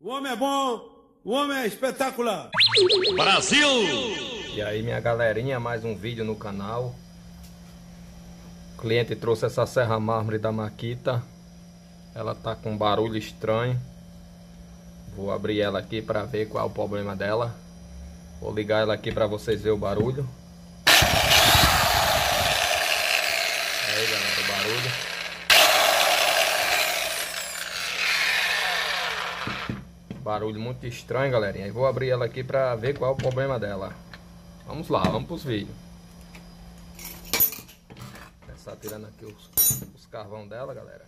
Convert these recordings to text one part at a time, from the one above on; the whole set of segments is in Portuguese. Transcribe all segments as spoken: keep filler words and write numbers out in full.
O homem é bom, o homem é espetacular. Brasil! E aí, minha galerinha, mais um vídeo no canal. O cliente trouxe essa serra mármore da Makita. Ela tá com um barulho estranho. Vou abrir ela aqui para ver qual é o problema dela. Vou ligar ela aqui para vocês verem o barulho. Aí, galera, o barulho. Barulho muito estranho, galerinha. Eu vou abrir ela aqui pra ver qual é o problema dela. Vamos lá, vamos pros vídeos. Começar tirando aqui os, os carvão dela, galera.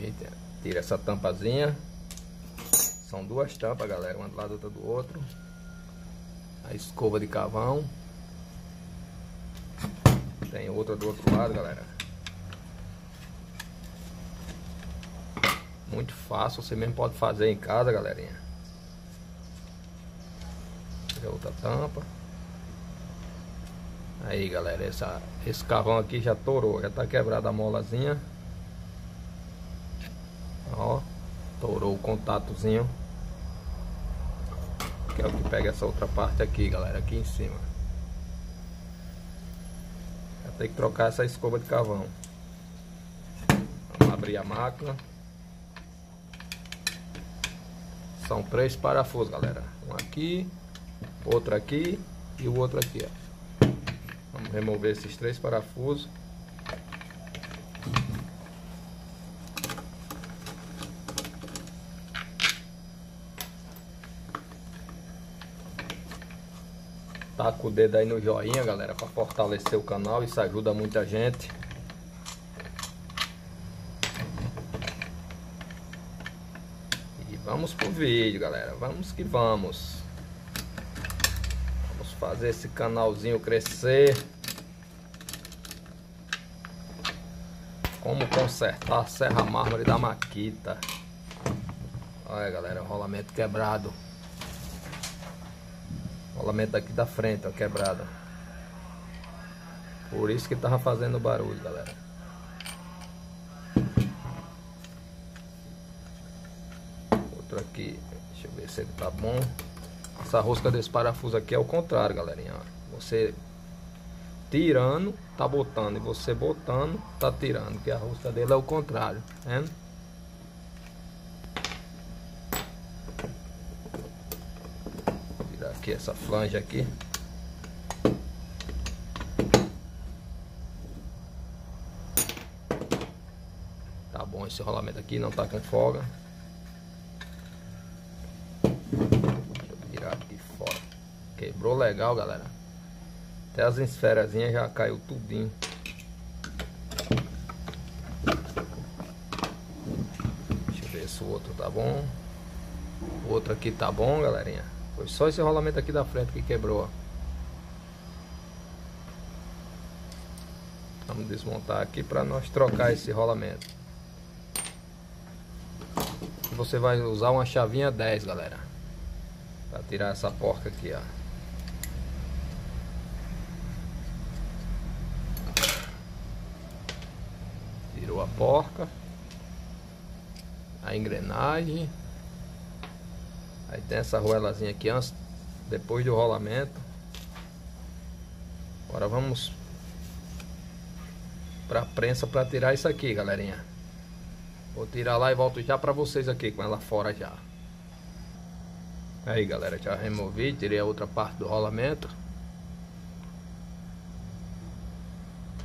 Eita, tira essa tampazinha. São duas tampas, galera. Uma do lado, outra do outro. A escova de carvão. Tem outra do outro lado, galera. Muito fácil, você mesmo pode fazer em casa, galerinha. Tem outra tampa. Aí, galera, essa, esse carvão aqui já torou, já tá quebrada a molazinha. Ó, torou o contatozinho. Que é o que pega essa outra parte aqui, galera, aqui em cima. Tem que trocar essa escova de carvão. Vamos abrir a máquina. São três parafusos, galera. Um aqui, outro aqui e o outro aqui, ó. Vamos remover esses três parafusos. Taca o dedo aí no joinha, galera, para fortalecer o canal. Isso ajuda muita gente. E vamos pro vídeo, galera. Vamos que vamos. Vamos fazer esse canalzinho crescer. Como consertar a serra mármore da Makita. Olha, galera, o rolamento quebrado. Rolamento aqui da frente, ó, quebrado. Por isso que tava fazendo barulho, galera. Outro aqui, deixa eu ver se ele tá bom. Essa rosca desse parafuso aqui é o contrário, galerinha, ó. Você tirando, tá botando. E você botando, tá tirando. Que a rosca dele é o contrário, tá vendo? Aqui, essa flange aqui. Tá bom, esse rolamento aqui não tá com folga. Deixa eu tirar aqui fora. Quebrou legal, galera. Até as esferazinhas já caiu tudinho. Deixa eu ver se o outro tá bom. O outro aqui tá bom, galerinha. Foi só esse rolamento aqui da frente que quebrou, ó. Vamos desmontar aqui para nós trocar esse rolamento. Você vai usar uma chavinha dez, galera, para tirar essa porca aqui, ó. Tirou a porca. A engrenagem. Aí tem essa arruelazinha aqui antes, depois do rolamento. Agora vamos pra prensa para tirar isso aqui, galerinha. Vou tirar lá e volto já pra vocês aqui com ela fora já. Aí, galera, já removi, tirei a outra parte do rolamento.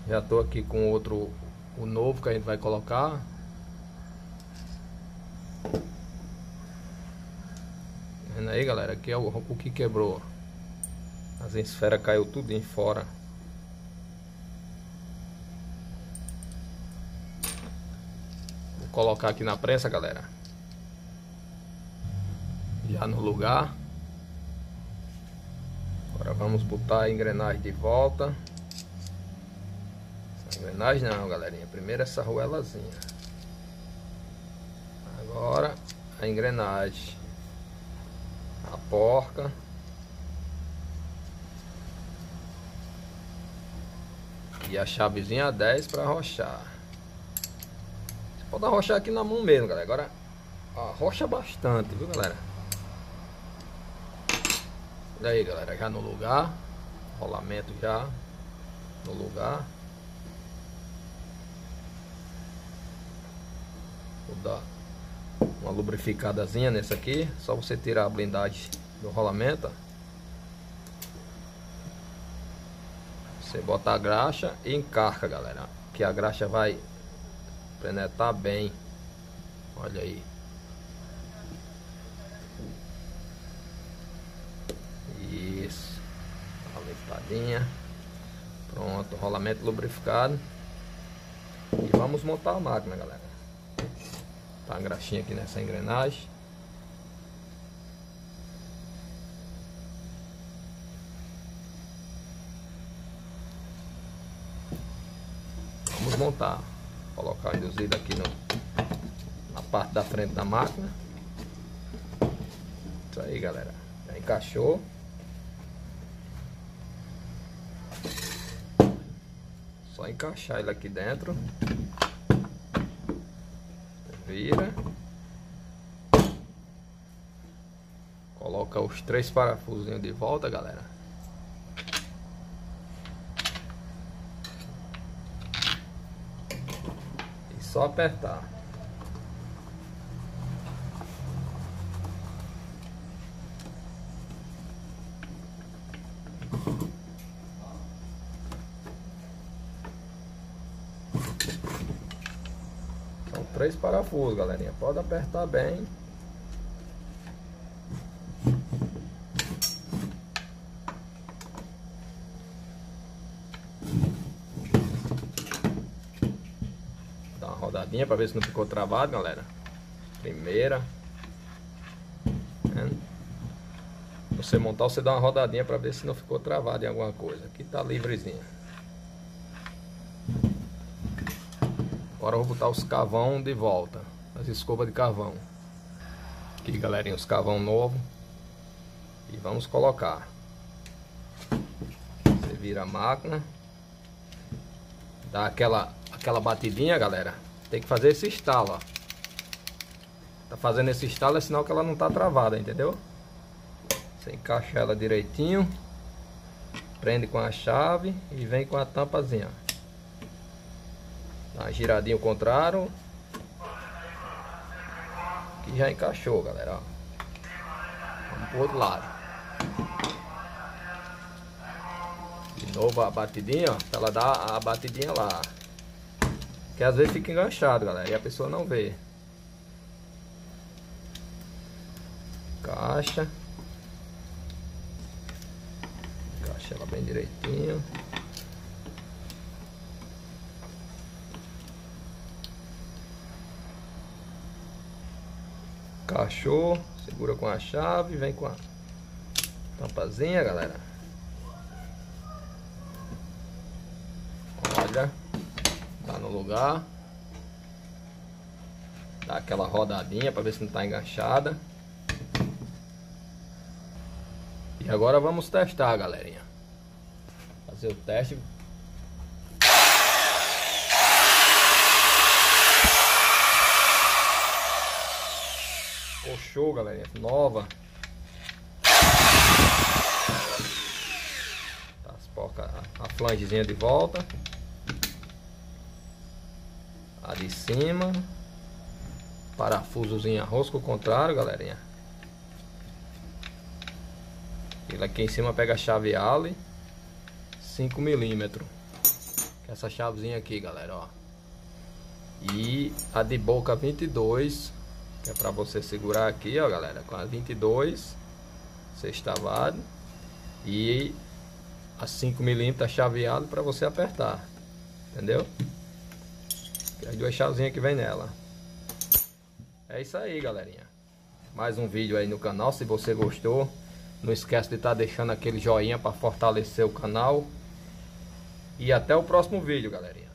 Já tô aqui com outro, o novo que a gente vai colocar. Aí, galera, aqui é o, o que quebrou. As esferas caiu tudo em fora. Vou colocar aqui na prensa, galera. Já no lugar. Agora vamos botar a engrenagem de volta. Essa engrenagem não, galerinha. Primeiro essa arruelazinha. Agora a engrenagem. A porca. E a chavezinha a dez para arrochar. Você pode arrochar aqui na mão mesmo, galera. Agora arrocha bastante, viu, galera? Olha aí, galera, já no lugar. Rolamento já no lugar. Vou dar uma lubrificadazinha nessa aqui. Só você tirar a blindagem do rolamento. Você bota a graxa e encarca, galera, que a graxa vai penetrar bem. Olha aí. Isso. Uma limpadinha. Pronto, rolamento lubrificado. E vamos montar a máquina, galera. Tá a graxinha aqui nessa engrenagem. Vamos montar. Vou colocar o induzido aqui no, na parte da frente da máquina. Isso aí, galera. Já encaixou. Só encaixar ele aqui dentro. Vira. Coloca os três parafusinhos de volta, galera. Só apertar. São três parafusos, galerinha. Pode apertar bem. Rodadinha para ver se não ficou travado, galera. Primeira. Você montar, você dá uma rodadinha para ver se não ficou travado em alguma coisa. Aqui tá livrezinha. Agora eu vou botar os carvão de volta. As escovas de carvão. Aqui, galerinha, os carvão novo. E vamos colocar. Você vira a máquina. Dá aquela, aquela batidinha, galera. Tem que fazer esse estalo, ó. Tá fazendo esse estalo é sinal que ela não tá travada, entendeu? Você encaixa ela direitinho. Prende com a chave e vem com a tampazinha. Dá uma giradinha ao contrário. Aqui já encaixou, galera, ó. Vamos pro outro lado. De novo a batidinha, ó. Ela dá a batidinha lá. Que às vezes fica enganchado, galera, e a pessoa não vê. Encaixa. Encaixa ela bem direitinho. Encaixou. Segura com a chave. Vem com a tampazinha, galera. Olha. Tá no lugar. Dá aquela rodadinha para ver se não tá enganchada. E agora vamos testar, galerinha. Fazer o teste. Oh, show, galerinha. Nova. Tá as porcas, a flangezinha de volta. A de cima. Parafusozinho a rosca ao contrário, galerinha. Ele aqui em cima pega a chave Allen cinco milímetros. Essa chavezinha aqui, galera, ó. E a de boca vinte e dois, que é pra você segurar aqui, ó, galera. Com a vinte e dois, sextavado. E a cinco milímetros, a chave Allen, pra você apertar. Entendeu? As duas chavezinhas que vem nela. É isso aí, galerinha. Mais um vídeo aí no canal. Se você gostou, não esquece de estar tá deixando aquele joinha para fortalecer o canal. E até o próximo vídeo, galerinha.